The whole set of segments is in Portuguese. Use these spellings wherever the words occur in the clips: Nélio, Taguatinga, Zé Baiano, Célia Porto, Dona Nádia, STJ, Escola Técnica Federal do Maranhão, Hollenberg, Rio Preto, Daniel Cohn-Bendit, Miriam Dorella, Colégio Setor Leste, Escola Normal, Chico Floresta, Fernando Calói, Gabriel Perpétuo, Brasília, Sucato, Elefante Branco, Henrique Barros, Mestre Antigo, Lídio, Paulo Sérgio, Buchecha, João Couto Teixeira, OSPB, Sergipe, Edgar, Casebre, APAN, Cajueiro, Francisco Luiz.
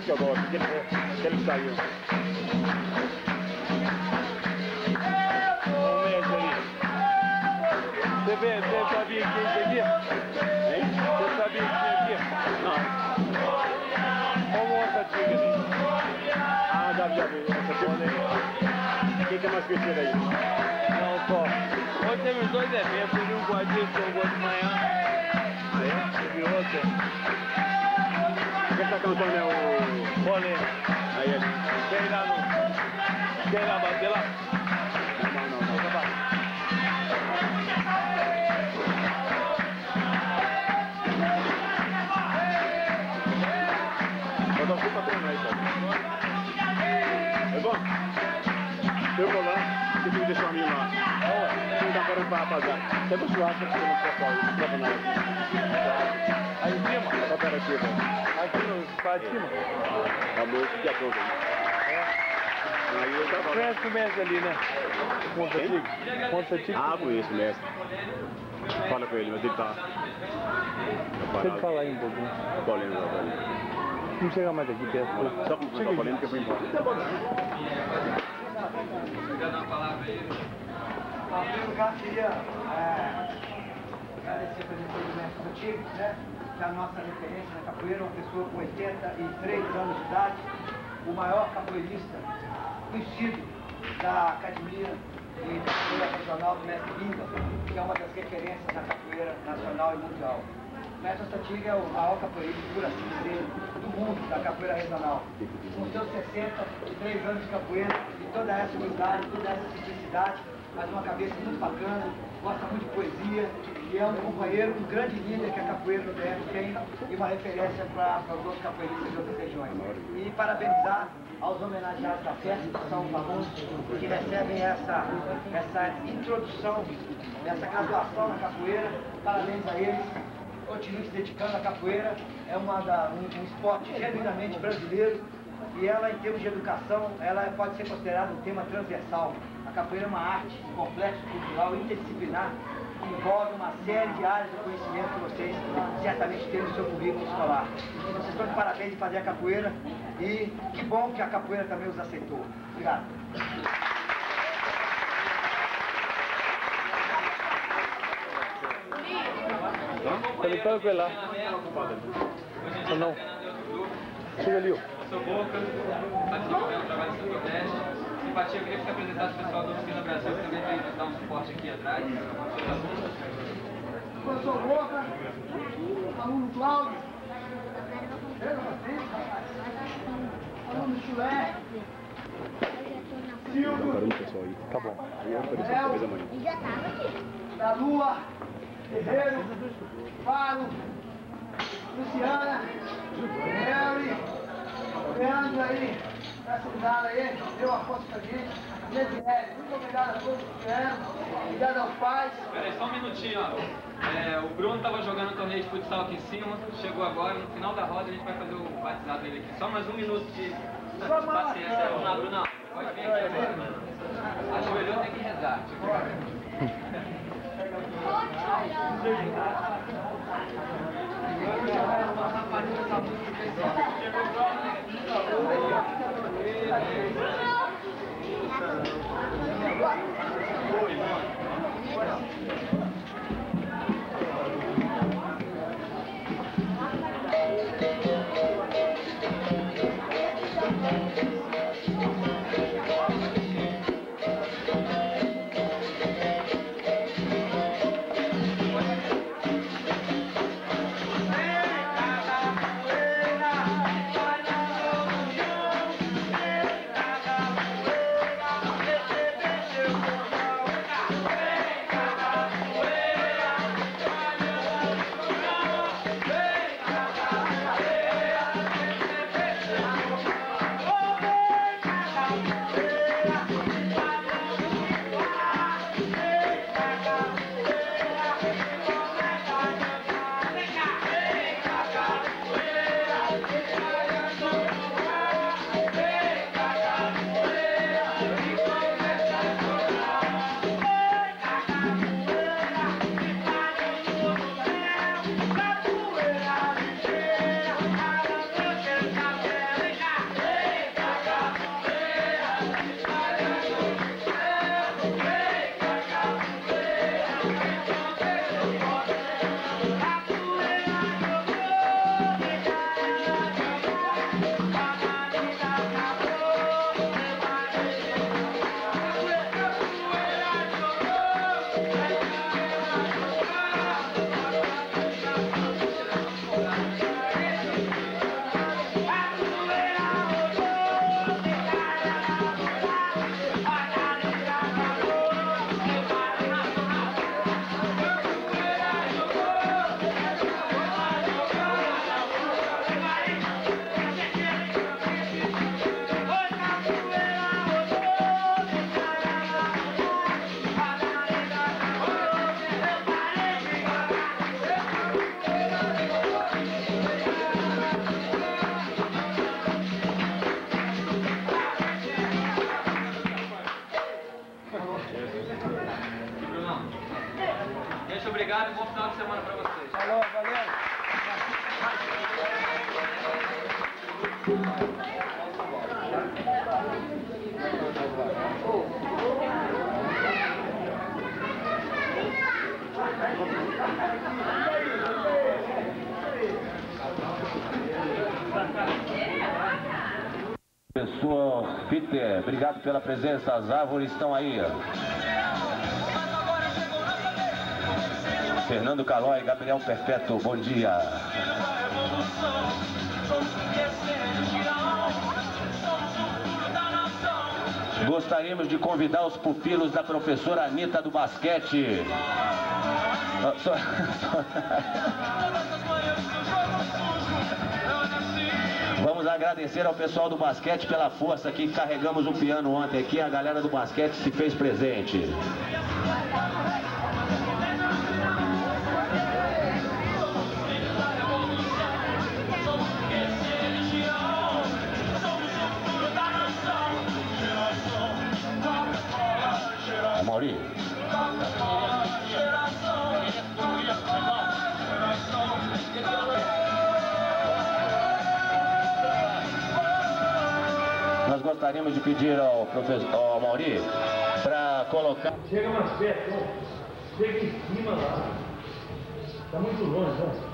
jeito que eu gosto, que ele saiu. Você sabia que isso aqui? Hein? Você sabia que isso aqui? Não. Como Onça Tigre? Ah, já viu. Onça Tigre. O que é mais que tira aí? Não, só. Hoje teve os dois eventos, um com a dia e um com de manhã. Certo? E outro. Quem está cantando é o... Bolê. Aí ele. Quem lá no... Quem lá bater lá? Eu vou lá, você tem que deixar o amigo lá. Você não dá para limpar, rapaziada. Até você acha que você não quer falar, não quer nada. Aí em cima, a cooperativa. Aqui no spa de cima. Tá bom, que é pronto. Aí eu tava lá. Conhece o mestre ali, né? Onça Tigre? Onça Tigre? Ah, conheço o mestre. Fala com ele, mas ele tá... Deixa ele falar aí um pouquinho. Tô lendo, tô lendo. Não chega mais aqui perto. Só com o lendo que eu vou embora. Quer dar uma palavra aí? O lugar seria agradecer para a gente o Mestre Antigo, né? Que é a nossa referência na capoeira, uma pessoa com 83 anos de idade, o maior capoeirista conhecido da Academia de Capoeira Regional do Mestre Lindner, que é uma das referências na capoeira nacional e mundial. O Mestre Onça Tigre é o maior capoeirista, por assim dizer, do mundo, da capoeira regional. Com seus 63 anos de capoeira, e toda essa humildade, toda essa simplicidade, mas uma cabeça muito bacana, gosta muito de poesia, e é um companheiro, um grande líder que a capoeira do DF tem, e uma referência para os outros capoeiristas de outras regiões. E parabenizar aos homenageados da festa, que são famosos, que recebem essa introdução, essa graduação na capoeira, parabéns a eles. Continue se dedicando à capoeira, é um esporte genuinamente brasileiro e ela, em termos de educação, ela pode ser considerada um tema transversal. A capoeira é uma arte, um complexo cultural interdisciplinar que envolve uma série de áreas de conhecimento que vocês certamente têm no seu currículo escolar. Vocês estão de parabéns de fazer a capoeira e que bom que a capoeira também os aceitou. Obrigado. Também pode ver lá. Ou não? Chega ali, ó. Sou Boca, participo pelo trabalho do Setor Leste. Simpatia, eu queria que você apresentasse o pessoal da Oficina Brasil, que também veio dar um suporte aqui atrás. Eu sou Boca, aluno Cláudio, aluno Joel, Silvio, tá bom. Da Lua, Guerreiro, Faro, Luciana, Henry, Leandro aí, nessa unidade aí, deu uma força pra gente, Mediel, muito obrigado a todos que vieram, obrigado aos pais. Peraí, só um minutinho, ó. O Bruno tava jogando um torneio de futsal aqui em cima, chegou agora, no final da roda a gente vai fazer o batizado dele aqui. Só mais um minuto de paciência, Bruno, pode vir aqui agora. Ajoelhou, tem que rezar, obrigado e bom final de semana para vocês. Falou, valeu. Pessoal, Peter, obrigado pela presença. As árvores estão aí. Fernando Calói, Gabriel Perpétuo, bom dia. Gostaríamos de convidar os pupilos da professora Anitta do basquete. Vamos agradecer ao pessoal do basquete pela força que carregamos o piano ontem aqui. A galera do basquete se fez presente. Maurício. Nós gostaríamos de pedir ao professor, ao Mauri, para colocar... Chega mais perto, ó. Chega em cima lá. Está muito longe, ó.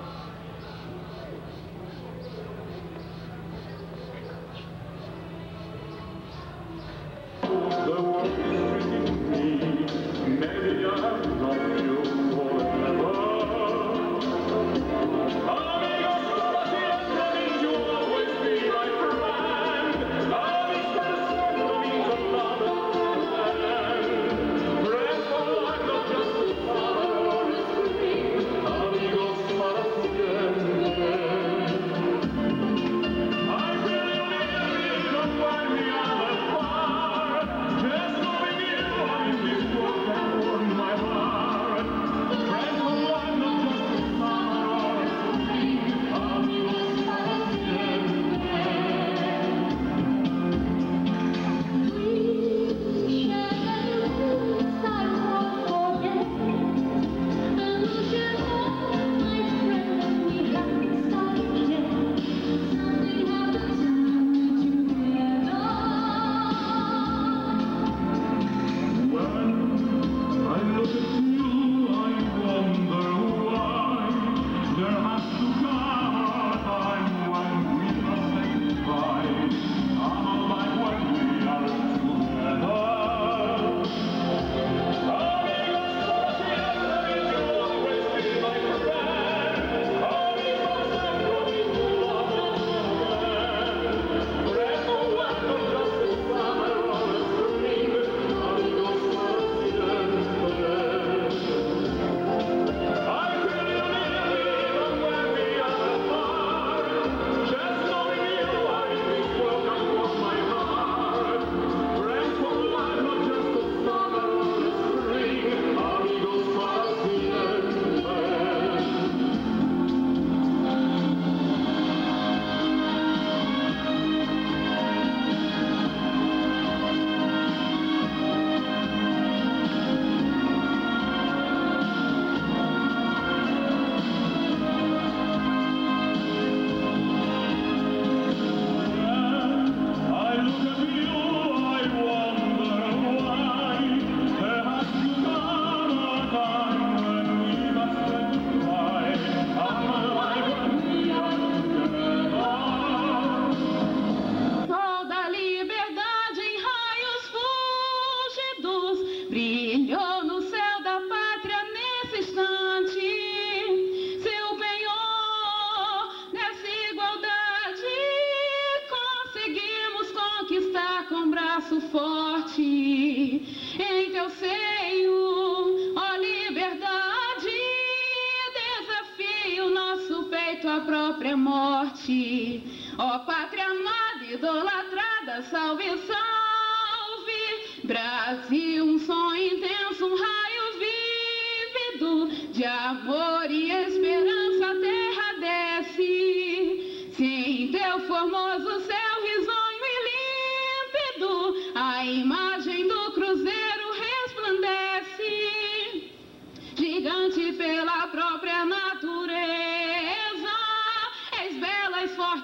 Gigante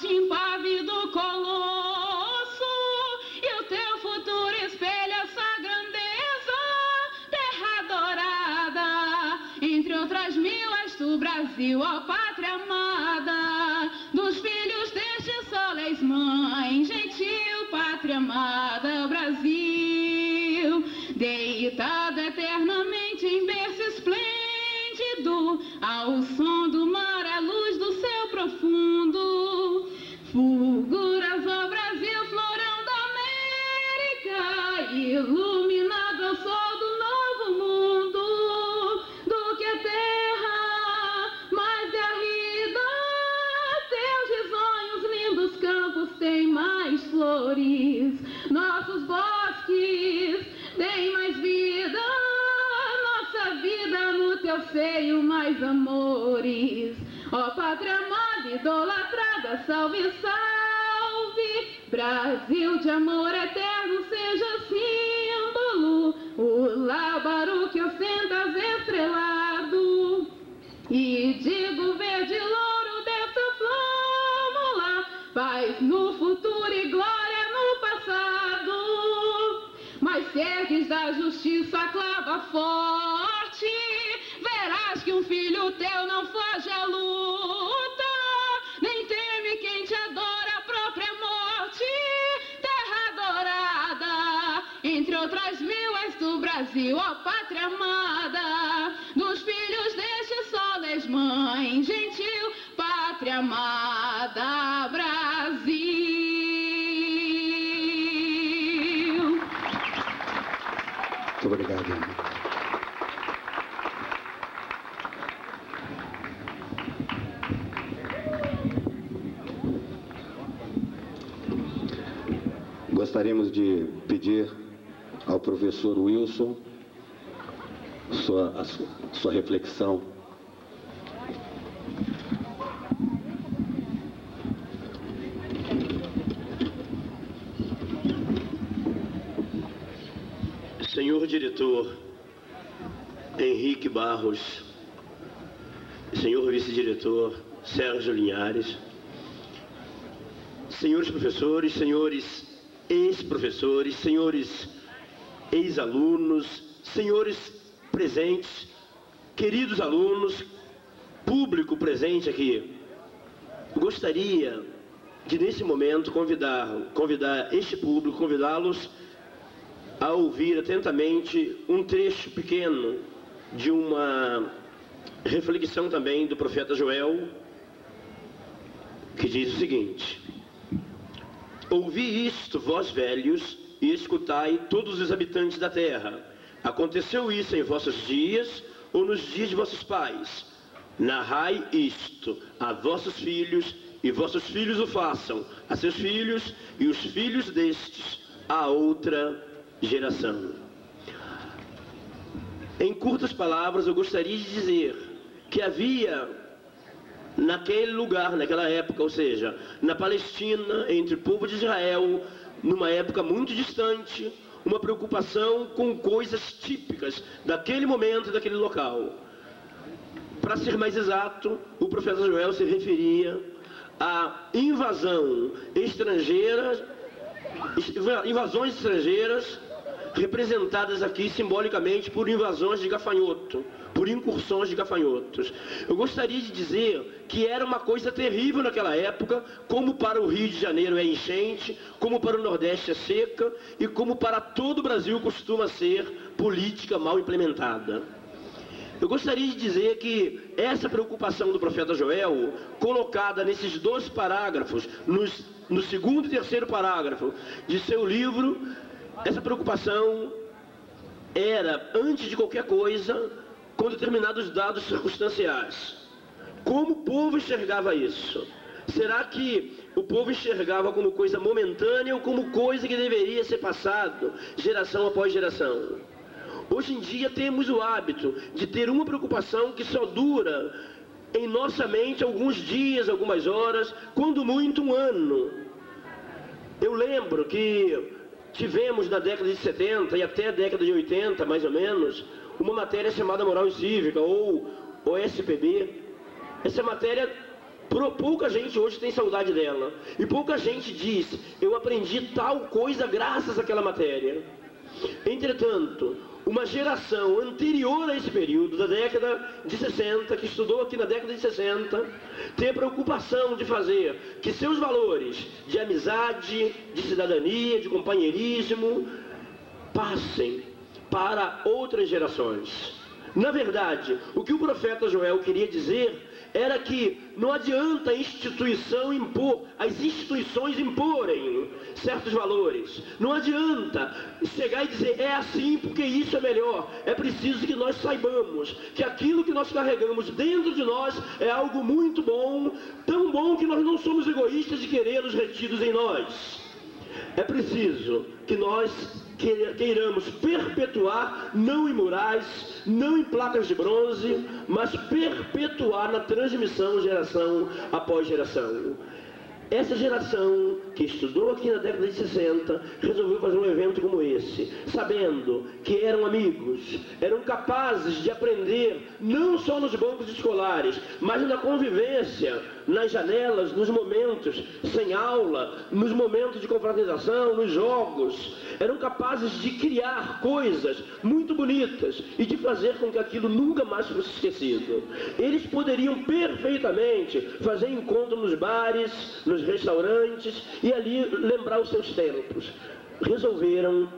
forte, impávido colosso, e o teu futuro espelha essa grandeza, terra dourada, entre outras mil és tu, Brasil, ó pátria amada, dos filhos deste sol és mãe, gentil, pátria amada, Brasil, deitado eternamente em berço esplêndido, ao som do mar, à luz do céu profundo, fulguras ao Brasil, florão da América, iluminado ao sol do novo mundo, do que a terra mais garrida, teus risonhos lindos campos têm mais flores, nossos bosques têm mais vida, nossa vida no teu seio mais amores. Ó pátria amada, idolatrada, salve, salve, Brasil de amor eterno, seja símbolo, o lábaro que ostentas estrelado, e digo verde louro dessa flâmula, paz no futuro e glória no passado, mas segues da justiça a clava forte, verás que um filho teu não foge à luta, nem teme quem te adora a própria morte, terra dourada, entre outras mil és do Brasil, ó pátria amada, dos filhos deste sol és mãe, gentil, pátria amada, Brasil. Muito obrigado. Gostaríamos de pedir ao professor Wilson sua reflexão. Senhor diretor Henrique Barros, senhor vice-diretor Sérgio Linhares, senhores professores, senhores ex-professores, senhores ex-alunos, senhores presentes, queridos alunos, público presente aqui, gostaria de, nesse momento, convidar este público, convidá-los a ouvir atentamente um trecho pequeno de uma reflexão também do profeta Joel, que diz o seguinte: ouvi isto, vós velhos, e escutai todos os habitantes da terra. Aconteceu isso em vossos dias, ou nos dias de vossos pais. Narrai isto a vossos filhos, e vossos filhos o façam, a seus filhos, e os filhos destes, a outra geração. Em curtas palavras, eu gostaria de dizer que havia naquele lugar, naquela época, ou seja, na Palestina, entre o povo de Israel, numa época muito distante, uma preocupação com coisas típicas daquele momento e daquele local. Para ser mais exato, o profeta Joel se referia à invasão estrangeira, invasões estrangeiras representadas aqui simbolicamente por invasões de gafanhoto, por incursões de gafanhotos. Eu gostaria de dizer que era uma coisa terrível naquela época, como para o Rio de Janeiro é enchente, como para o Nordeste é seca e como para todo o Brasil costuma ser política mal implementada. Eu gostaria de dizer que essa preocupação do profeta Joel, colocada nesses dois parágrafos, no segundo e terceiro parágrafo de seu livro, essa preocupação era, antes de qualquer coisa, com determinados dados circunstanciais. Como o povo enxergava isso? Será que o povo enxergava como coisa momentânea ou como coisa que deveria ser passado geração após geração? Hoje em dia temos o hábito de ter uma preocupação que só dura em nossa mente alguns dias, algumas horas, quando muito um ano. Eu lembro que tivemos na década de 70 e até a década de 80, mais ou menos, uma matéria chamada Moral e Cívica, ou OSPB. Essa matéria Pouca gente hoje tem saudade dela. E pouca gente diz, eu aprendi tal coisa graças àquela matéria. Entretanto, uma geração anterior a esse período, da década de 60, que estudou aqui na década de 60, tem a preocupação de fazer que seus valores de amizade, de cidadania, de companheirismo, passem para outras gerações. Na verdade, o que o profeta Joel queria dizer era que não adianta a instituição impor, as instituições imporem certos valores. Não adianta chegar e dizer, é assim porque isso é melhor. É preciso que nós saibamos que aquilo que nós carregamos dentro de nós é algo muito bom, tão bom que nós não somos egoístas de querer os retidos em nós. É preciso que nós queiramos perpetuar, não em murais, não em placas de bronze, mas perpetuar na transmissão geração após geração. Essa geração que estudou aqui na década de 60 resolveu fazer um evento como esse, sabendo que eram amigos, eram capazes de aprender não só nos bancos escolares, mas na convivência, nas janelas, nos momentos sem aula, nos momentos de confraternização, nos jogos. Eram capazes de criar coisas muito bonitas e de fazer com que aquilo nunca mais fosse esquecido. Eles poderiam perfeitamente fazer encontro nos bares, nos restaurantes e ali lembrar os seus tempos. Resolveram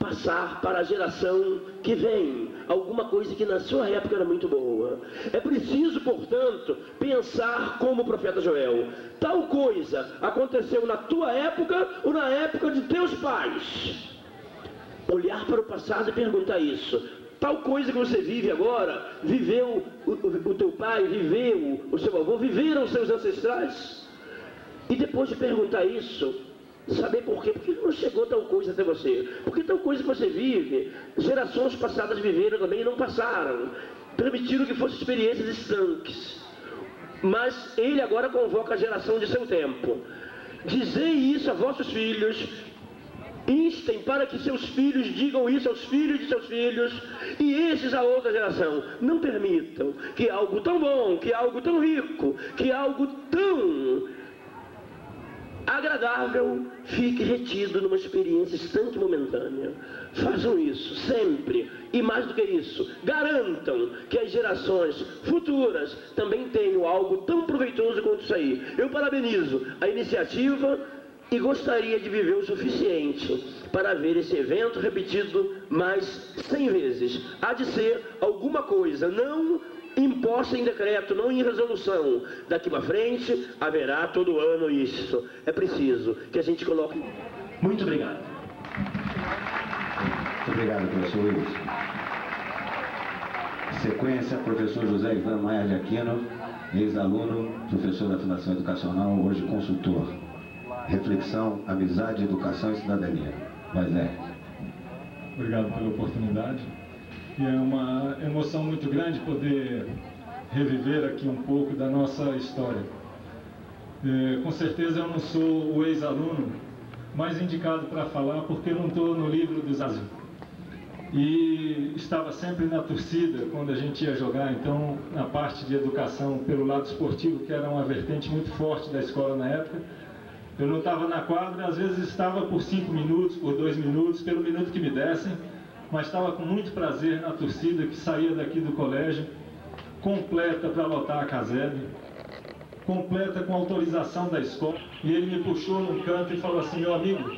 passar para a geração que vem alguma coisa que na sua época era muito boa. É preciso, portanto, pensar como o profeta Joel. Tal coisa aconteceu na tua época ou na época de teus pais. Olhar para o passado e perguntar isso. Tal coisa que você vive agora, viveu o teu pai, viveu o seu avô, viveram os seus ancestrais? E depois de perguntar isso, saber por quê. Por que não chegou tal coisa até você? Porque tal coisa que você vive, gerações passadas viveram também e não passaram. Permitiram que fossem experiências estanques. Mas ele agora convoca a geração de seu tempo. Dizei isso a vossos filhos, instem para que seus filhos digam isso aos filhos de seus filhos e esses a outra geração. Não permitam que algo tão bom, que algo tão rico, que algo tão agradável fique retido numa experiência estanque momentânea. Façam isso sempre, e mais do que isso, garantam que as gerações futuras também tenham algo tão proveitoso quanto isso aí. Eu parabenizo a iniciativa e gostaria de viver o suficiente para ver esse evento repetido mais 100 vezes. Há de ser alguma coisa, não imposta em decreto, não em resolução. Daqui para frente haverá todo ano isso. É preciso que a gente coloque. Muito obrigado. Muito obrigado, professor Luiz. Sequência, professor José Ivan Maia de Aquino, ex-aluno, professor da Fundação Educacional, hoje consultor. Reflexão, amizade, educação e cidadania. Moisés. Obrigado pela oportunidade. É uma emoção muito grande poder reviver aqui um pouco da nossa história. Com certeza eu não sou o ex-aluno mais indicado para falar, porque não estou no livro dos azuis. E estava sempre na torcida quando a gente ia jogar, então, na parte de educação, pelo lado esportivo, que era uma vertente muito forte da escola na época. Eu não estava na quadra, às vezes estava por 5 minutos, por 2 minutos, pelo minuto que me dessem, mas estava com muito prazer na torcida que saía daqui do colégio, completa para lotar a Casebre, completa com autorização da escola, e ele me puxou num canto e falou assim, meu amigo,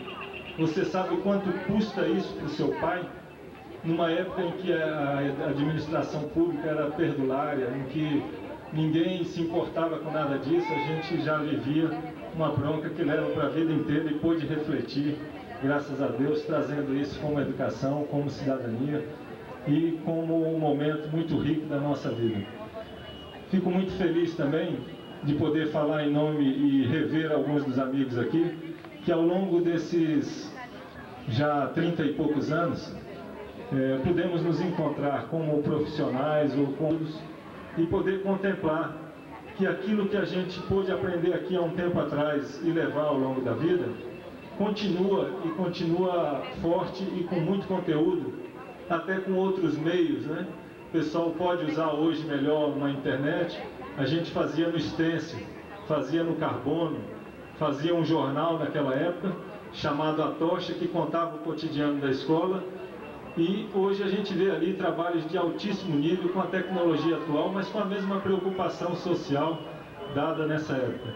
você sabe quanto custa isso para o seu pai? Numa época em que a administração pública era perdulária, em que ninguém se importava com nada disso, a gente já vivia uma bronca que leva para a vida inteira e pôde refletir, graças a Deus, trazendo isso como educação, como cidadania e como um momento muito rico da nossa vida. Fico muito feliz também de poder falar em nome e rever alguns dos amigos aqui, que ao longo desses já 30 e poucos anos, pudemos nos encontrar como profissionais ou como e poder contemplar que aquilo que a gente pôde aprender aqui há um tempo atrás e levar ao longo da vida, continua e continua forte e com muito conteúdo, até com outros meios, né? O pessoal pode usar hoje melhor uma internet, a gente fazia no stencil, fazia no carbono, fazia um jornal naquela época, chamado A Tocha, que contava o cotidiano da escola. E hoje a gente vê ali trabalhos de altíssimo nível com a tecnologia atual, mas com a mesma preocupação social dada nessa época.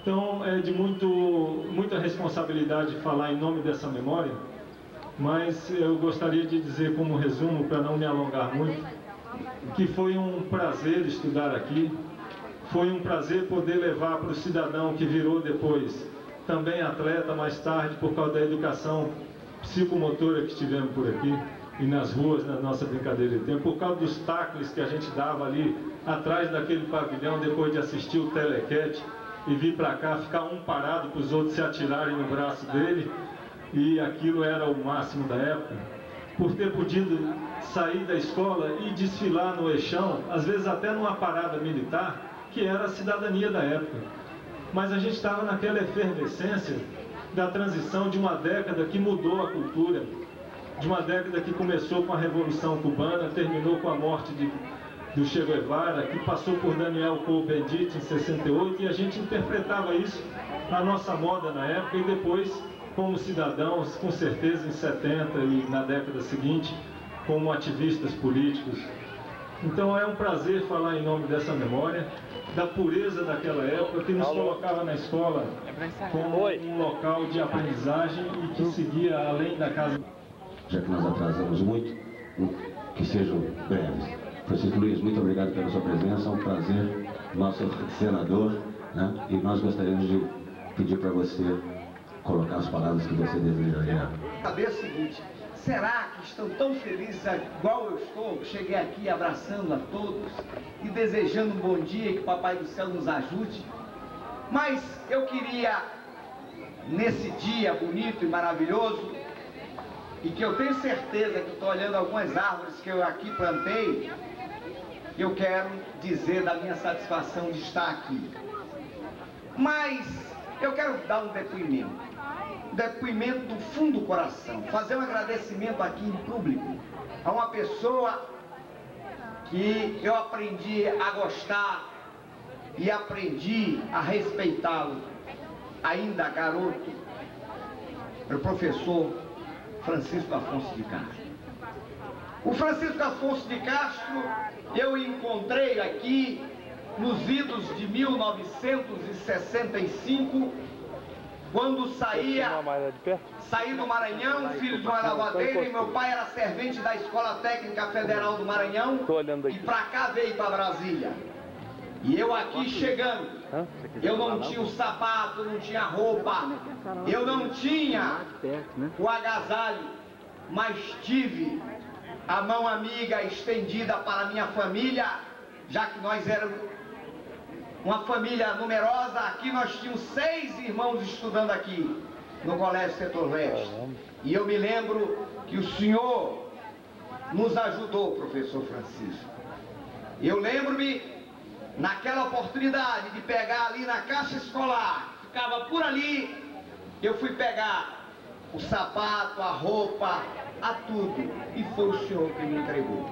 Então é de muita responsabilidade falar em nome dessa memória, mas eu gostaria de dizer como resumo, para não me alongar muito, que foi um prazer estudar aqui, foi um prazer poder levar para o cidadão que virou depois também atleta mais tarde por causa da educação psicomotora que tivemos por aqui e nas ruas, na nossa brincadeira de tempo, por causa dos tacles que a gente dava ali atrás daquele pavilhão depois de assistir o telequete e vir para cá, ficar um parado para os outros se atirarem no braço dele, e aquilo era o máximo da época. Por ter podido sair da escola e desfilar no eixão, às vezes até numa parada militar, que era a cidadania da época. Mas a gente estava naquela efervescência da transição de uma década que mudou a cultura, de uma década que começou com a Revolução Cubana, terminou com a morte do Che Guevara, que passou por Daniel Cohn-Bendit em 68, e a gente interpretava isso na nossa moda na época, e depois, como cidadãos, com certeza em 70 e na década seguinte, como ativistas políticos. Então é um prazer falar em nome dessa memória, da pureza daquela época, que nos colocava na escola como um local de aprendizagem e que seguia além da casa. Já que nós atrasamos muito, que sejam breves. Francisco Luiz, muito obrigado pela sua presença, é um prazer, nosso senador, né? E nós gostaríamos de pedir para você colocar as palavras que você desejaria. Saber o seguinte, será que estão tão felizes igual eu estou? Cheguei aqui abraçando a todos e desejando um bom dia, que o Papai do Céu nos ajude. Mas eu queria, nesse dia bonito e maravilhoso, e que eu tenho certeza que estou olhando algumas árvores que eu aqui plantei, eu quero dizer da minha satisfação de estar aqui. Mas eu quero dar um depoimento, do fundo do coração, fazer um agradecimento aqui em público a uma pessoa que eu aprendi a gostar e aprendi a respeitá-lo, ainda garoto, o professor Francisco Afonso de Castro. O Francisco Afonso de Castro eu encontrei aqui nos idos de 1965, quando saí do Maranhão, filho de uma lavadeira, e meu pai era servente da Escola Técnica Federal do Maranhão, e pra cá veio pra Brasília. E eu aqui chegando, eu não tinha o sapato, não tinha roupa, eu não tinha o agasalho, mas tive a mão amiga estendida para minha família, já que nós éramos uma família numerosa. Aqui nós tínhamos 6 irmãos estudando aqui no Colégio Setor Leste. E eu me lembro que o senhor nos ajudou, professor Francisco. Eu lembro-me, naquela oportunidade de pegar ali na caixa escolar, ficava por ali, eu fui pegar o sapato, a roupa, a tudo, e foi o senhor que me entregou.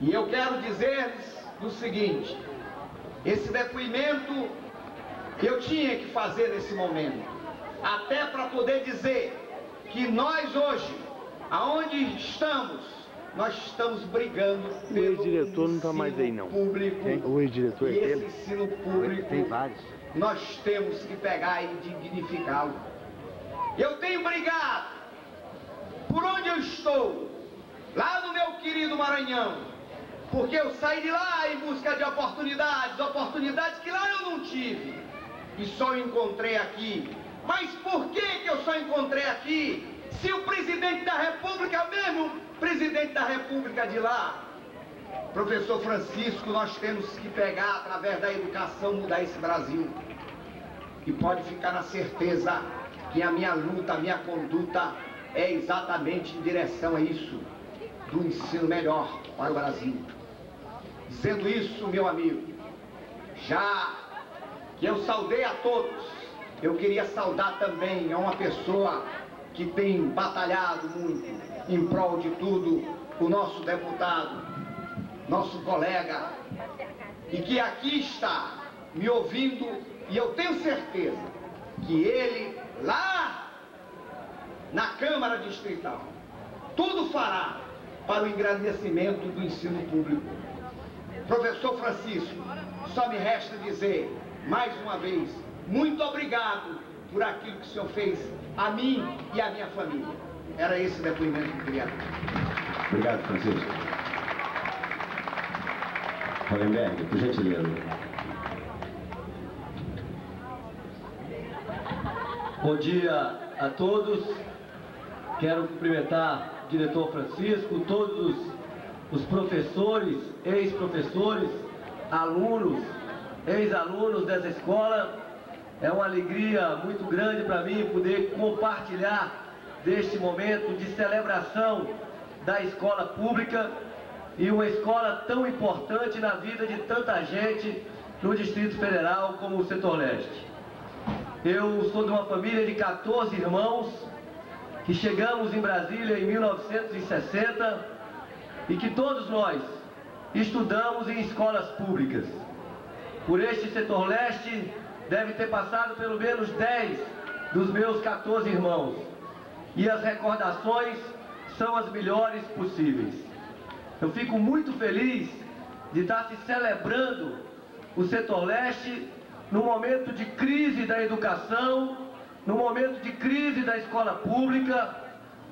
E eu quero dizer-lhes o seguinte, esse depoimento eu tinha que fazer nesse momento, até para poder dizer que nós hoje, aonde estamos, nós estamos brigando pelo ensino público. O ex-diretor é ele. E esse ensino público, tem vários. Nós temos que pegar e dignificá-lo. Eu tenho brigado, por onde eu estou, lá no meu querido Maranhão, porque eu saí de lá em busca de oportunidades que lá eu não tive, e só encontrei aqui. Mas por que eu só encontrei aqui, se o presidente da República, mesmo presidente da República de lá? Professor Francisco, nós temos que pegar, através da educação, mudar esse Brasil. E pode ficar na certeza que a minha luta, a minha conduta é exatamente em direção a isso, do ensino melhor para o Brasil. Sendo isso, meu amigo, já que eu saudei a todos, eu queria saudar também a uma pessoa que tem batalhado muito em prol de tudo, o nosso deputado, nosso colega, e que aqui está, me ouvindo, e eu tenho certeza que ele, lá na Câmara Distrital, tudo fará para o engrandecimento do ensino público. Professor Francisco, só me resta dizer, mais uma vez, muito obrigado por aquilo que o senhor fez a mim e à minha família. Era esse o depoimento que eu queria dar. Obrigado, Francisco. Hollenberg, por gentileza. Bom dia a todos. Quero cumprimentar o diretor Francisco, todos os professores, ex-professores, alunos, ex-alunos dessa escola. É uma alegria muito grande para mim poder compartilhar deste momento de celebração da escola pública e uma escola tão importante na vida de tanta gente no Distrito Federal como o Setor Leste. Eu sou de uma família de 14 irmãos que chegamos em Brasília em 1960 e que todos nós estudamos em escolas públicas. Por este Setor Leste deve ter passado pelo menos 10 dos meus 14 irmãos. E as recordações são as melhores possíveis. Eu fico muito feliz de estar se celebrando o Setor Leste no momento de crise da educação, no momento de crise da escola pública,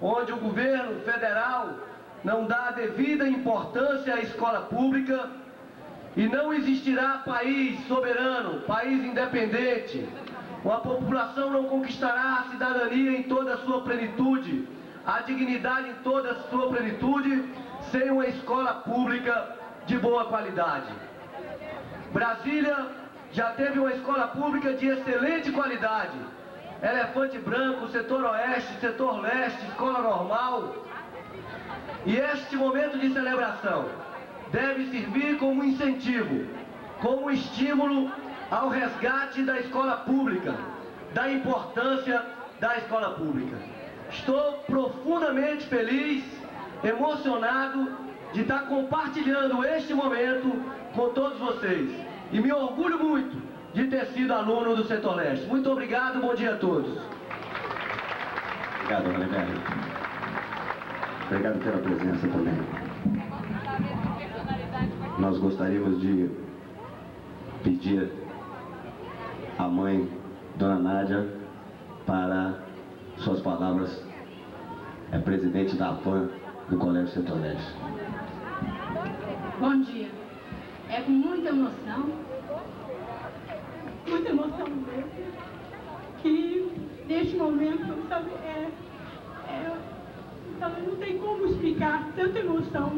onde o governo federal não dá a devida importância à escola pública. E não existirá país soberano, país independente. Uma população não conquistará a cidadania em toda a sua plenitude, a dignidade em toda a sua plenitude, sem uma escola pública de boa qualidade. Brasília já teve uma escola pública de excelente qualidade. Elefante Branco, Setor Oeste, Setor Leste, Escola Normal. E este momento de celebração deve servir como incentivo, como estímulo ao resgate da escola pública, da importância da escola pública. Estou profundamente feliz, emocionado de estar compartilhando este momento com todos vocês. E me orgulho muito de ter sido aluno do Setor Leste. Muito obrigado, bom dia a todos. Obrigado, Valério. Obrigado pela presença também. Nós gostaríamos de pedir à mãe, Dona Nádia, para suas palavras. É presidente da APAN do Colégio Setor Leste. Bom dia. É com muita emoção mesmo, que neste momento, sabe, não tem como explicar tanta emoção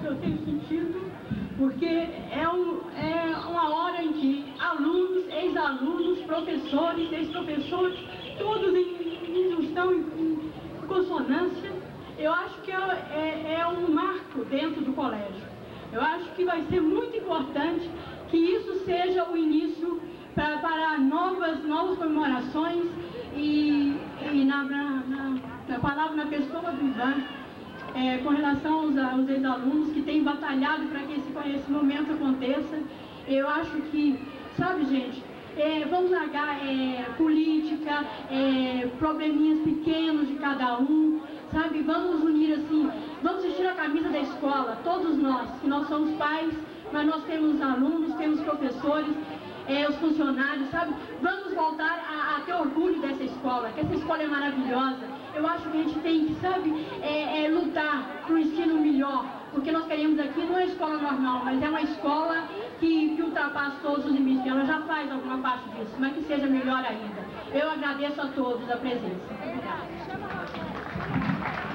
que eu tenho sentido, porque é uma hora em que alunos, ex-alunos, professores, ex-professores, todos em junção, em consonância. Eu acho que é um marco dentro do colégio. Eu acho que vai ser muito importante que isso seja o início para novas comemorações e na palavra, na pessoa do Ivan, com relação aos ex-alunos que têm batalhado para que esse momento aconteça. Eu acho que, sabe, gente, vamos largar política, probleminhas pequenos de cada um, sabe? Vamos unir assim, vamos vestir a camisa da escola, todos nós, que nós somos pais, mas nós temos alunos, temos professores, os funcionários, sabe? Vamos voltar a ter orgulho dessa escola, que essa escola é maravilhosa. Eu acho que a gente tem que, sabe, lutar para um ensino melhor, porque nós queremos aqui, não é escola normal, mas é uma escola que ultrapassa todos os limites. Ela já faz alguma parte disso, mas que seja melhor ainda. Eu agradeço a todos a presença.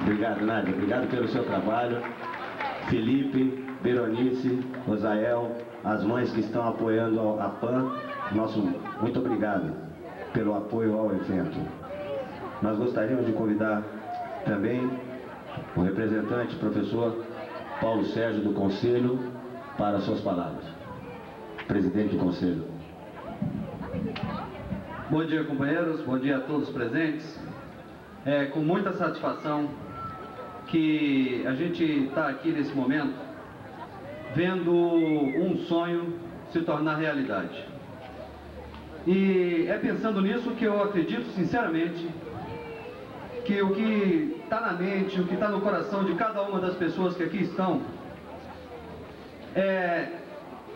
Obrigado. Obrigado, Nádia. Obrigado pelo seu trabalho. Felipe, Veronice, Rosael, as mães que estão apoiando a APAN, nosso muito obrigado pelo apoio ao evento. Nós gostaríamos de convidar também o representante, professor Paulo Sérgio do Conselho, para suas palavras. Presidente do Conselho. Bom dia, companheiros. Bom dia a todos presentes. É com muita satisfação que a gente está aqui nesse momento vendo um sonho se tornar realidade. E é pensando nisso que eu acredito sinceramente que o que está na mente, o que está no coração de cada uma das pessoas que aqui estão é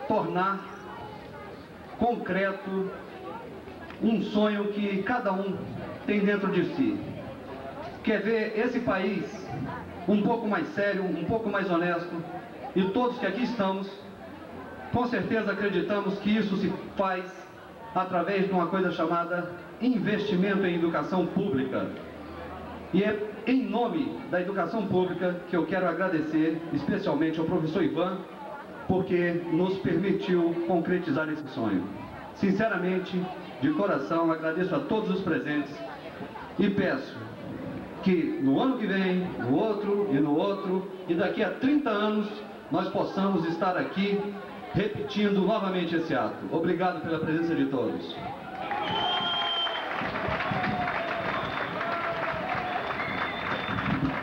tornar concreto um sonho que cada um tem dentro de si. Quer ver esse país um pouco mais sério, um pouco mais honesto, e todos que aqui estamos, com certeza acreditamos que isso se faz através de uma coisa chamada investimento em educação pública. E é em nome da educação pública que eu quero agradecer especialmente ao professor Ivan, porque nos permitiu concretizar esse sonho. Sinceramente, de coração, agradeço a todos os presentes e peço que no ano que vem, no outro, e daqui a 30 anos, nós possamos estar aqui repetindo novamente esse ato. Obrigado pela presença de todos.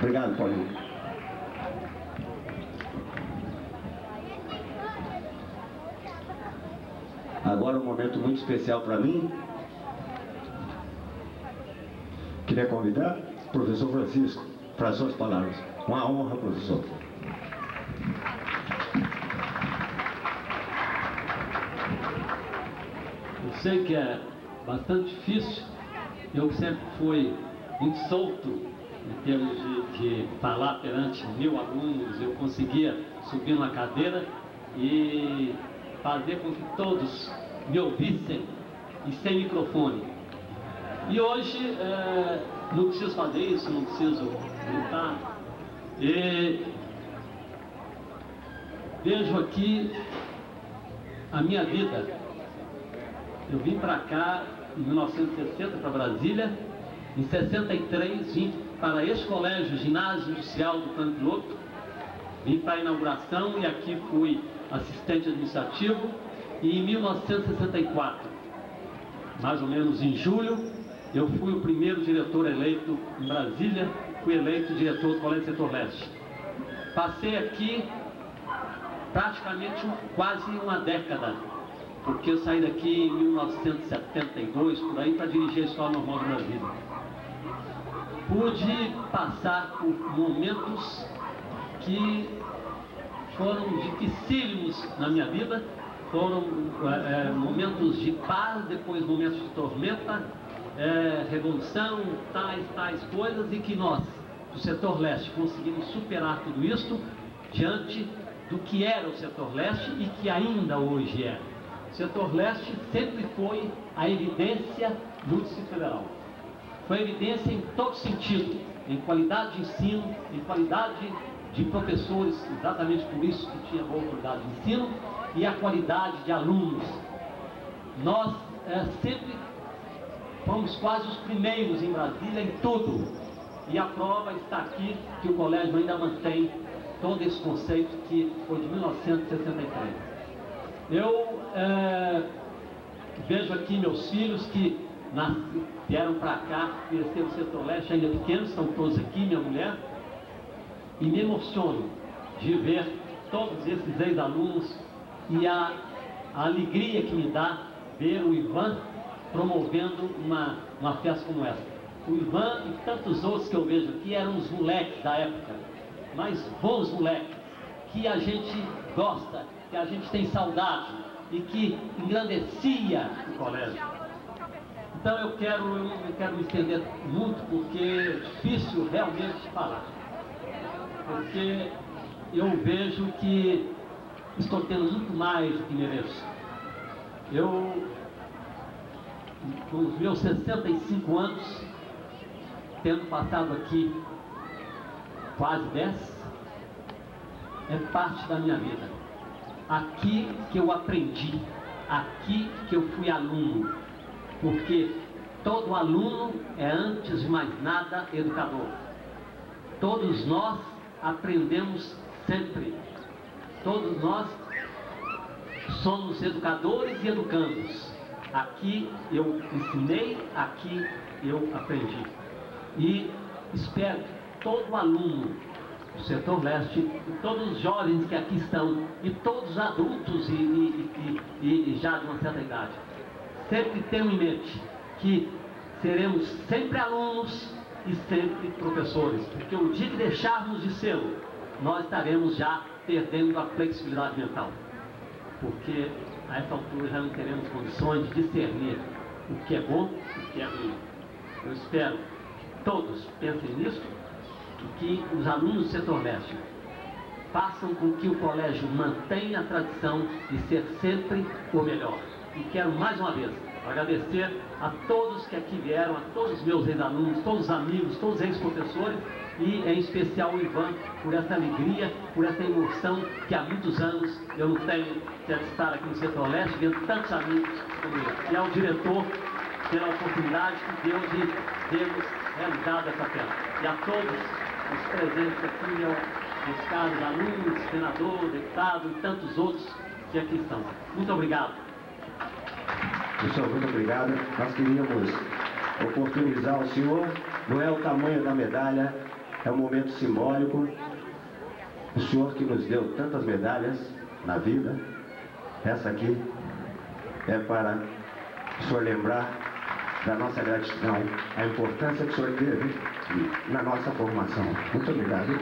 Obrigado, Paulinho. Agora um momento muito especial para mim. Queria convidar o professor Francisco para as suas palavras. Uma honra, professor. Sei que é bastante difícil, eu sempre fui muito solto em termos de falar perante 1000 alunos, eu conseguia subir na cadeira e fazer com que todos me ouvissem e sem microfone. E hoje não preciso fazer isso, não preciso gritar. E vejo aqui a minha vida. Eu vim para cá em 1960, para Brasília, em 1963 vim para este colégio, ginásio industrial do Plano Piloto, vim para a inauguração e aqui fui assistente administrativo, e em 1964, mais ou menos em julho, eu fui o primeiro diretor eleito em Brasília, fui eleito diretor do Colégio Setor Leste. Passei aqui praticamente quase uma década, porque eu saí daqui em 1972, por aí, para dirigir a Escola Normal do Brasil. Pude passar por momentos que foram dificílimos na minha vida, foram momentos de paz, depois momentos de tormenta, revolução, tais coisas, e que nós, do Setor Leste, conseguimos superar tudo isso diante do que era o Setor Leste e que ainda hoje é. O Setor Leste sempre foi a evidência do Distrito Federal. Foi evidência em todo sentido, em qualidade de ensino, em qualidade de professores, exatamente por isso que tinha boa qualidade de ensino, e a qualidade de alunos. Nós sempre fomos quase os primeiros em Brasília em tudo. E a prova está aqui que o colégio ainda mantém todo esse conceito que foi de 1963. Eu vejo aqui meus filhos que vieram para cá, cresceram o Setor Leste, ainda pequenos, estão todos aqui, minha mulher, e me emociono de ver todos esses ex-alunos e a alegria que me dá ver o Ivan promovendo uma festa como essa. O Ivan e tantos outros que eu vejo aqui eram os moleques da época, mas bons moleques, que a gente gosta, que a gente tem saudade e que engrandecia o colégio. Então eu quero me estender muito, porque é difícil realmente falar. Porque eu vejo que estou tendo muito mais do que mereço. Eu, com os meus 65 anos, tendo passado aqui quase 10, é parte da minha vida. Aqui que eu aprendi, aqui que eu fui aluno, porque todo aluno é, antes de mais nada, educador. Todos nós aprendemos sempre. Todos nós somos educadores e educandos. Aqui eu ensinei, aqui eu aprendi. E espero que todo aluno do Setor Leste, e todos os jovens que aqui estão, e todos os adultos e já de uma certa idade, sempre tenho em mente que seremos sempre alunos e sempre professores, porque o dia que deixarmos de ser, nós estaremos já perdendo a flexibilidade mental, porque a essa altura já não teremos condições de discernir o que é bom e o que é ruim. Eu espero que todos pensem nisso e que os alunos do Setor Leste façam com que o colégio mantenha a tradição de ser sempre o melhor. E quero mais uma vez agradecer a todos que aqui vieram, a todos os meus ex-alunos, todos os amigos, todos os ex-professores e em especial o Ivan por essa alegria, por essa emoção que há muitos anos eu não tenho de estar aqui no Setor Leste, vendo tantos amigos comigo. E ao diretor pela oportunidade que deu de termos realizado essa festa. E a todos os presentes aqui, meus caros alunos, senador, deputado e tantos outros que aqui estão. Muito obrigado. Pessoal, muito obrigado. Nós queríamos oportunizar o senhor, não é o tamanho da medalha, é um momento simbólico. O senhor que nos deu tantas medalhas na vida, essa aqui é para o senhor lembrar da nossa gratidão, a importância que o senhor teve na nossa formação. Muito obrigado.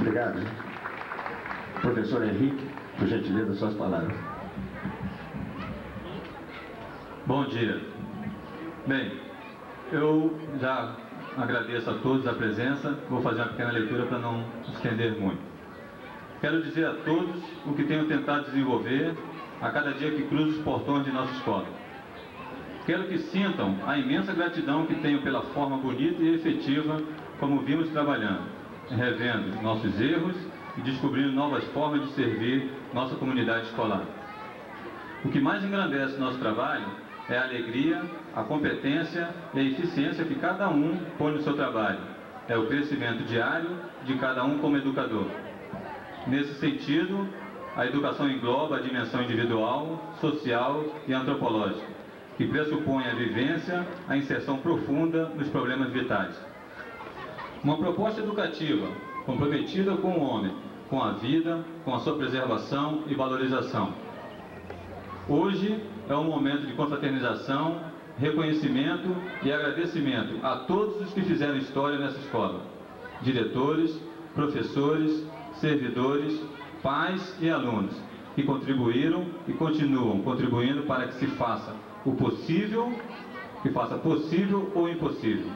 Obrigado. Professor Henrique, por gentileza, suas palavras. Bom dia. Bem, eu já agradeço a todos a presença, vou fazer uma pequena leitura para não estender muito. Quero dizer a todos o que tenho tentado desenvolver a cada dia que cruzo os portões de nossa escola. Quero que sintam a imensa gratidão que tenho pela forma bonita e efetiva como vimos trabalhando, revendo nossos erros e descobrindo novas formas de servir nossa comunidade escolar. O que mais engrandece nosso trabalho é a alegria, a competência e a eficiência que cada um põe no seu trabalho. É o crescimento diário de cada um como educador. Nesse sentido, a educação engloba a dimensão individual, social e antropológica, que pressupõe a vivência, a inserção profunda nos problemas vitais. Uma proposta educativa comprometida com o homem, com a vida, com a sua preservação e valorização. Hoje é um momento de confraternização, reconhecimento e agradecimento a todos os que fizeram história nessa escola. Diretores, professores, servidores, pais e alunos, que contribuíram e continuam contribuindo para que se faça o possível, que faça possível ou impossível.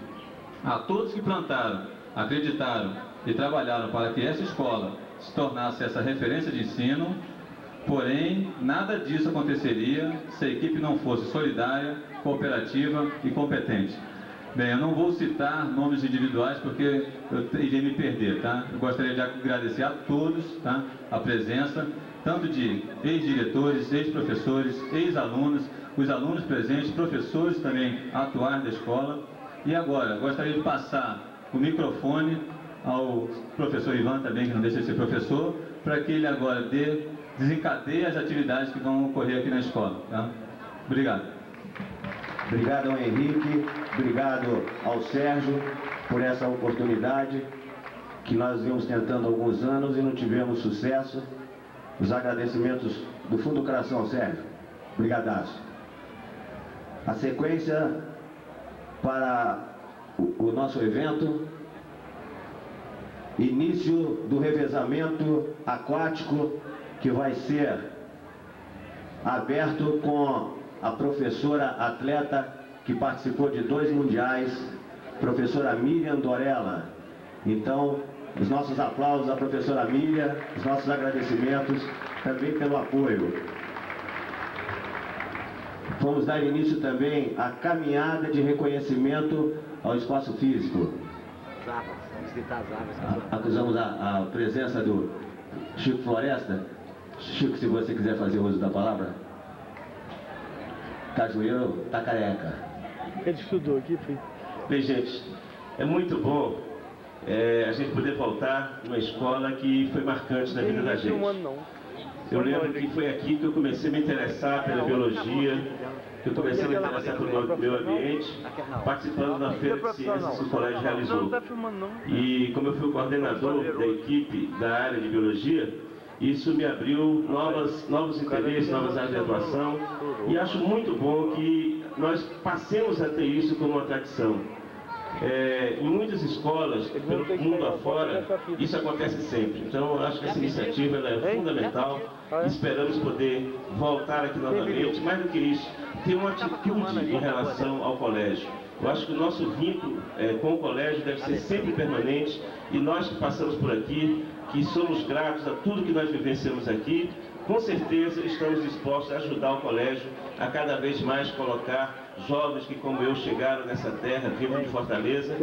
A todos que plantaram, acreditaram e trabalharam para que essa escola se tornasse essa referência de ensino, porém, nada disso aconteceria se a equipe não fosse solidária, cooperativa e competente. Bem, eu não vou citar nomes individuais porque eu iria me perder, tá? Eu gostaria de agradecer a todos, tá? A presença, tanto de ex-diretores, ex-professores, ex-alunos, os alunos presentes, professores também atuais da escola. E agora, gostaria de passar o microfone ao professor Ivan também, que não deixa de ser professor, para que ele agora desencadeie as atividades que vão ocorrer aqui na escola. Tá? Obrigado. Obrigado ao Henrique, obrigado ao Sérgio por essa oportunidade que nós vimos tentando há alguns anos e não tivemos sucesso. Os agradecimentos do fundo do coração, Sérgio. Obrigadaço. A sequência para o nosso evento: início do revezamento aquático, que vai ser aberto com a professora atleta que participou de 2 mundiais, professora Miriam Dorella. Então, os nossos aplausos à professora Miriam, os nossos agradecimentos também pelo apoio. Vamos dar início também à caminhada de reconhecimento ao espaço físico. Acusamos a presença do Chico Floresta. Chico, se você quiser fazer uso da palavra. Cajueiro tá careca. Ele estudou aqui, foi? Bem, gente, é muito bom a gente poder voltar numa escola que foi marcante na vida da gente. Eu lembro que foi aqui que eu comecei a me interessar pela biologia, que eu comecei a me interessar pelo meio ambiente, participando da feira de ciências que o colégio realizou. E como eu fui o coordenador da equipe da área de biologia, Isso me abriu novos interesses, novas áreas de atuação, e acho muito bom que nós passemos a ter isso como uma tradição. Em muitas escolas, pelo mundo afora, isso acontece sempre. Então, eu acho que essa iniciativa é fundamental. Esperamos poder voltar aqui novamente. Mais do que isso, ter uma atitude em relação ao colégio. Eu acho que o nosso vínculo com o colégio deve ser sempre permanente, e nós que passamos por aqui, que somos gratos a tudo que nós vivenciamos aqui, com certeza estamos dispostos a ajudar o colégio a cada vez mais colocar jovens que, como eu, chegaram nessa terra, vindo de Fortaleza,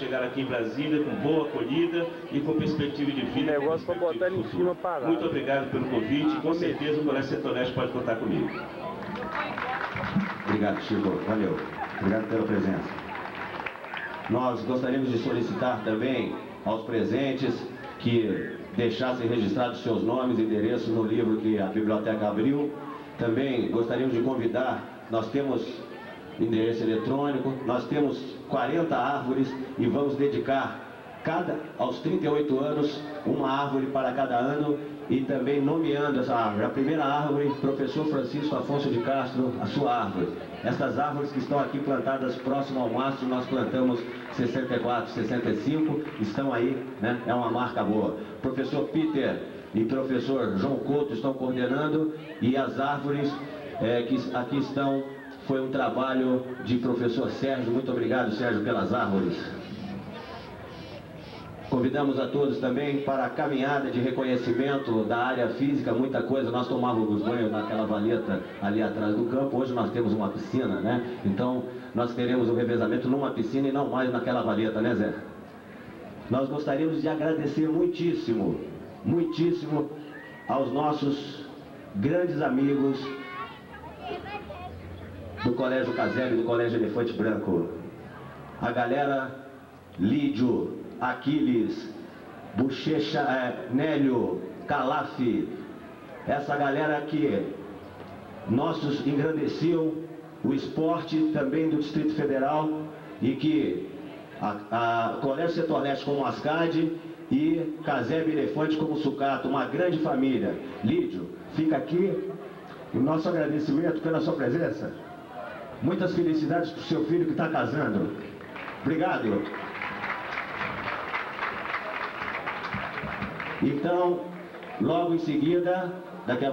chegaram aqui em Brasília com boa acolhida e com perspectiva de vida. Muito obrigado pelo convite, com certeza o Colégio Setor Leste pode contar comigo. Obrigado, Chico. Valeu. Obrigado pela presença. Nós gostaríamos de solicitar também aos presentes que deixassem registrados seus nomes e endereços no livro que a biblioteca abriu. Também gostaríamos de convidar, nós temos endereço eletrônico, nós temos 40 árvores e vamos dedicar aos 38 anos uma árvore para cada ano, e também nomeando essa árvore. A primeira árvore, professor Francisco Afonso de Castro, a sua árvore. Estas árvores que estão aqui plantadas próximo ao mastro, nós plantamos 64, 65, estão aí, né? É uma marca boa. Professor Peter e professor João Couto estão coordenando, e as árvores que aqui estão, foi um trabalho de professor Sérgio. Muito obrigado, Sérgio, pelas árvores. Convidamos a todos também para a caminhada de reconhecimento da área física, muita coisa. Nós tomávamos banho naquela valeta ali atrás do campo, hoje nós temos uma piscina, né? Então, nós teremos o revezamento numa piscina e não mais naquela valeta, né, Zé? Nós gostaríamos de agradecer muitíssimo, muitíssimo aos nossos grandes amigos do Colégio Casebre, do Colégio Elefante Branco. A galera Lídio, Aquiles, Buchecha, Nélio, Calaf, essa galera que nossos engrandeciam o esporte também do Distrito Federal, e que a Colégio Setor Leste como Ascade e Casebre Elefante como Sucato, uma grande família. Lídio, fica aqui o nosso agradecimento pela sua presença. Muitas felicidades para o seu filho que está casando. Obrigado. Então, logo em seguida, daqui a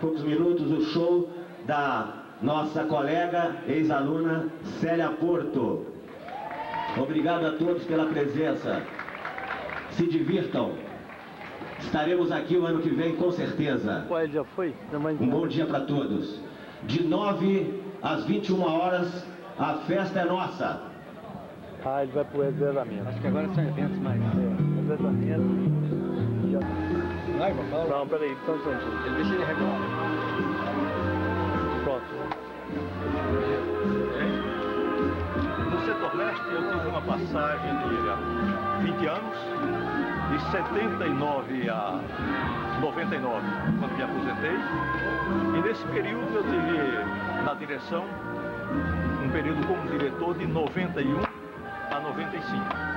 poucos minutos, o show da nossa colega, ex-aluna Célia Porto. Obrigado a todos pela presença. Se divirtam. Estaremos aqui o ano que vem, com certeza. Já foi? Um bom dia para todos. De 9 às 21 horas, a festa é nossa. Ah, ele vai para o revezamento. Acho que agora são eventos mais. Revezamento. Não, peraí, só um instantinho. Ele deixa ele reclamar. Pronto. No Setor Leste eu tive uma passagem de 20 anos, de 79 a 99, quando me aposentei. E nesse período eu tive na direção, um período como diretor de 91 a 95.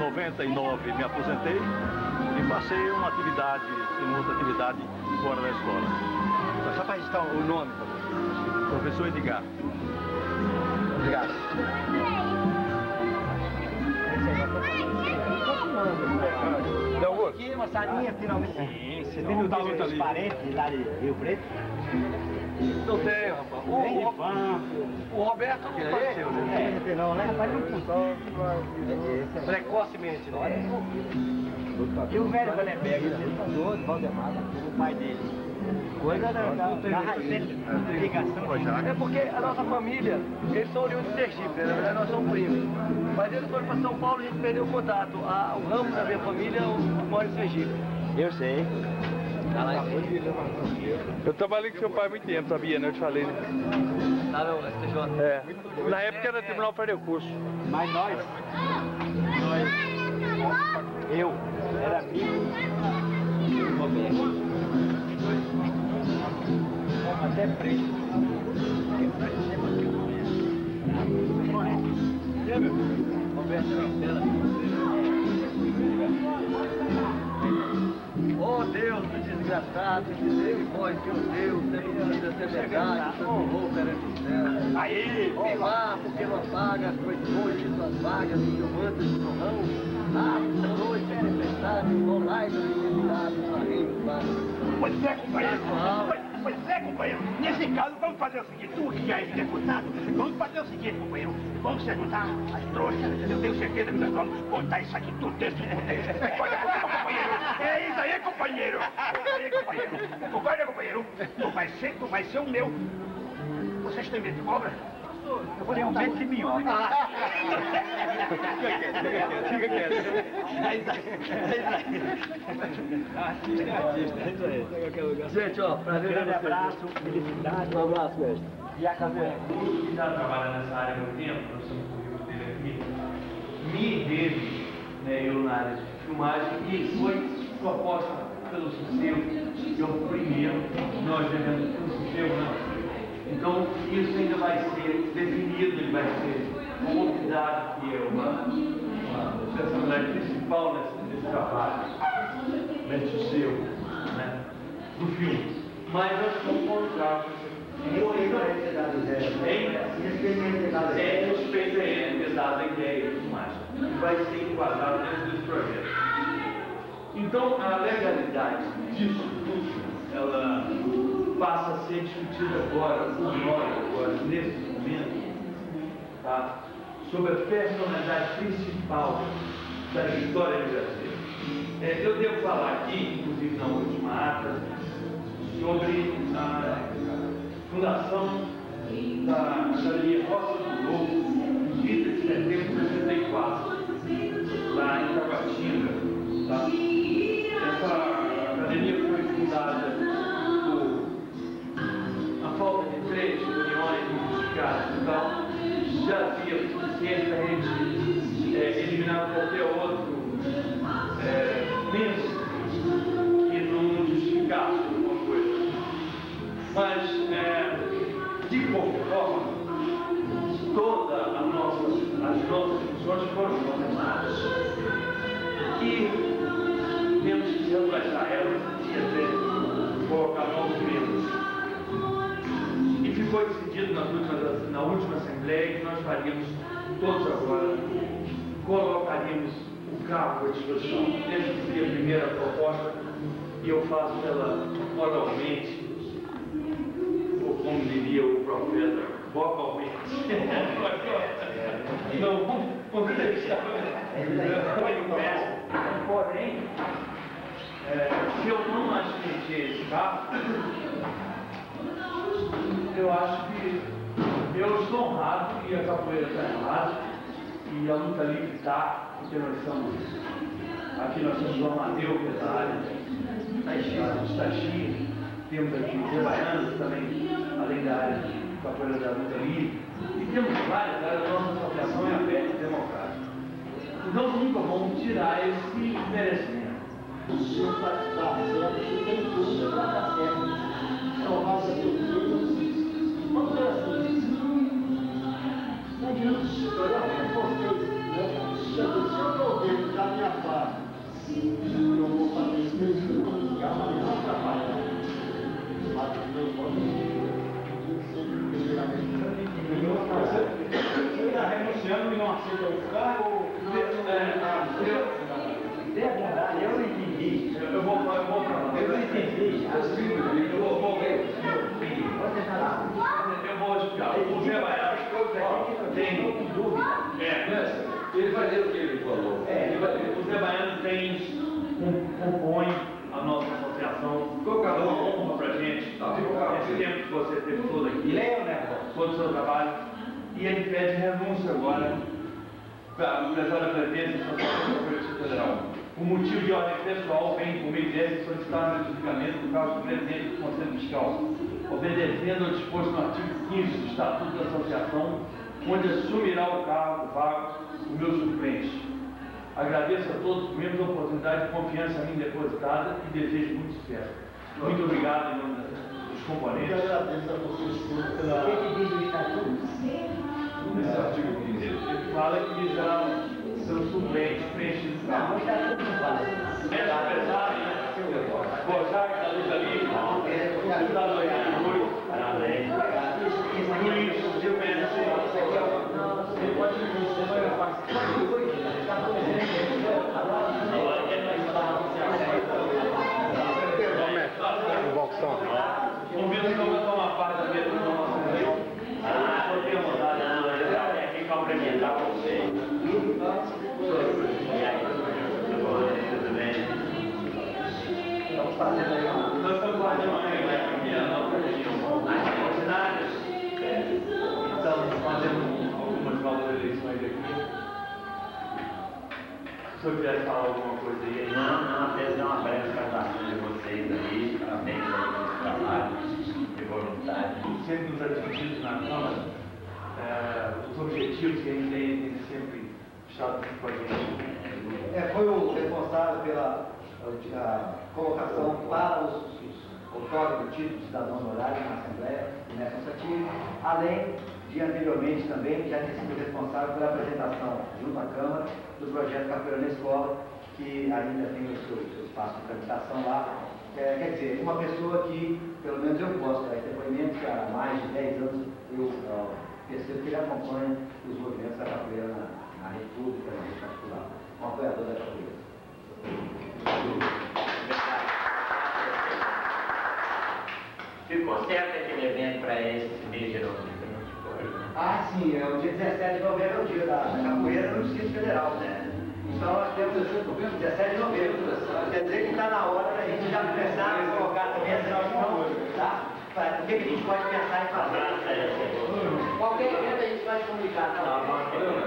99 me aposentei e passei uma atividade, outra atividade fora da escola. Só para registrar o nome, professor Edgar. Obrigado. Deu aqui, uma salinha finalmente. Sim, você tem o nome dos parentes lá de Rio Preto? Não tenho, rapaz. O Roberto não apareceu, né? Não, né? Rapaz, não. Precocemente, não é? E o velho Valenberg, ele falou do Valdemar, o pai dele. Coisa da ligação. É porque a nossa família, eles são oriundos de Sergipe, na verdade nós somos primos. Mas eles foram para São Paulo e a gente perdeu o contato. O ramo da minha família mora em Sergipe. Eu sei. Eu trabalhei com seu pai há muito tempo, sabia, né? Eu te falei, né? Tá no STJ. É. Na época era Tribunal para Recurso. Mas nós. Eu. Era amigo. Até preso. Roberto, Deus, o desgraçado, que foi que o Deus tem da verdade, honrou perante o céu. Aí, olá, porque não apaga as coisas de suas vagas, do seu manto de torrão. Ah, noite tempestade, olá e do iluminado, varrendo para. Pois é, companheiro. Pois é, companheiro. Nesse caso, vamos fazer o seguinte. Tu que já é deputado, vamos fazer o seguinte, companheiro. Vamos se juntar as trouxas. Eu tenho certeza que nós vamos botar isso aqui tudo dentro do contexto. É isso aí, companheiro. É isso aí, companheiro. Concorda, companheiro? Tu vai ser o meu. Vocês têm medo de cobra? Eu vou levar um medo de minhoca. Fica quieto. Gente, ó, prazer. Um abraço, felicidade. Um abraço, mestre. E a Casebre? Que já trabalha nessa área há muito tempo, produzindo o currículo dele aqui, me dele, né, eu na área de filmagem, e foi proposta pelo Suceu, que é o primeiro, nós devemos para o Suceu, não. Então, isso ainda vai ser definido, ele vai ser convidado, que é uma personalidade principal nesse trabalho, nesse seu, né, do filme. Mas nós somos contratos. É respeito a ele, pesado a ideia e tudo mais. Vai ser enquadrado dentro desse projeto. Então, a legalidade disso tudo, ela passa a ser discutido agora, por nós agora, nesse momento, tá? Sobre a personalidade principal da história do Brasil. É, eu devo falar aqui, inclusive na última ata, sobre a fundação da linha Roça do Lobo, em 30 de setembro de 64, lá em Taguatinga, tá? Essa academia foi fundada falta de 3 milhões de buscados, então já havia o suficiente para a gente eliminar qualquer outro penso que não justificasse alguma coisa. Mas, de qualquer forma, todas as nossas funções foram condenadas e temos que rebaixar elas e até colocar novos medos. Foi decidido na última Assembleia que nós faríamos, todos agora, colocaríamos o cargo à discussão. Essa seria a primeira proposta e eu faço ela oralmente, ou como diria o profeta, vocalmente. Não vamos deixar o mestre, porém, se eu não admitir esse cargo, eu acho que eu estou honrado e a capoeira está errada e a luta livre está, porque nós somos aqui, nós somos o Amadeu, que é da área, os Taxi, temos aqui os baianos também, além da área de capoeira da luta livre, e temos várias áreas da nossa associação é aberta e democrática. Então nunca vamos tirar esse merecimento. O senhor está certo, o tem tudo, está certo, não faça tudo. Vamos ver as coisas. Não adianta esperar que vocês chegam sempre ao dedo da minha parte. Eu vou fazer isso mesmo. E amanhã eu trabalho. Mas eu posso dizer. Você está renunciando e não aceita o cargo? Eu entendi. Eu vou para lá. Eu entendi. Eu vou ver. Eu vou explicar. O Zé Baiano tem dúvida. Ele vai ler o que ele falou. O Zé Baiano compõe a nossa associação. Ficou uma honra para a gente. Esse tempo que você teve todo aqui. Todo o seu trabalho. E ele pede renúncia agora para o Tesouro da Presidência da Associação Federal. O motivo de ordem pessoal vem por meio desse solicitar notificamento do caso do presidente do Conselho Fiscal, obedecendo ao disposto no artigo 15 do Estatuto da Associação, onde assumirá o cargo vago o meu suplente. Agradeço a todos os membros a oportunidade de confiança a mim depositada e desejo muito sucesso. Muito obrigado em nome dos componentes. Eu agradeço a vocês pela... O que diz o Estatuto? Nesse artigo 15. Ele fala que será o seu suplente preenchido. Não, o Estatuto não fala. É, apesar de... Gozar da luz ali, da noite, Luiz, eu peço. Ele pode dizer, mas eu faço. O mesmo que eu vou tomar parte da mesma informação que eu, eu tenho vontade de Dona Nádia é aqui cumprimentar vocês. E aí, tudo bem? Estamos fazendo aí uma... Nós estamos fazendo uma reunião aqui, não? Estamos fazendo algumas valorizações aqui. Se eu quiser falar alguma coisa aí... Não, até dar uma breve saudação de vocês aí, parabéns. Trabalho de vontade. Sempre nos atingimos na Câmara os objetivos que a gente tem sempre estado com a gente. Foi o responsável pela colocação para os outorga do título de cidadão honorário na Assembleia, nessa iniciativa, além de anteriormente também já ter sido responsável pela apresentação junto à Câmara do projeto Capoeira na Escola, que ainda tem o seu espaço de tramitação lá. Quer dizer, uma pessoa que, pelo menos eu gosto, né, depoimentos que há mais de 10 anos eu percebo que ele acompanha os movimentos da capoeira na República, em particular, um apoiador da capoeira. Ficou certo aquele evento para esse mês, Geraldo? Sim, é o dia 17 de novembro, é o dia da capoeira no Distrito Federal, né? Então nós temos assim, o 17 de novembro, quer dizer que está na hora para a gente já começar a colocar também a seleção, tá? O que a gente pode pensar em fazer? Qualquer evento a gente vai comunicar, tá?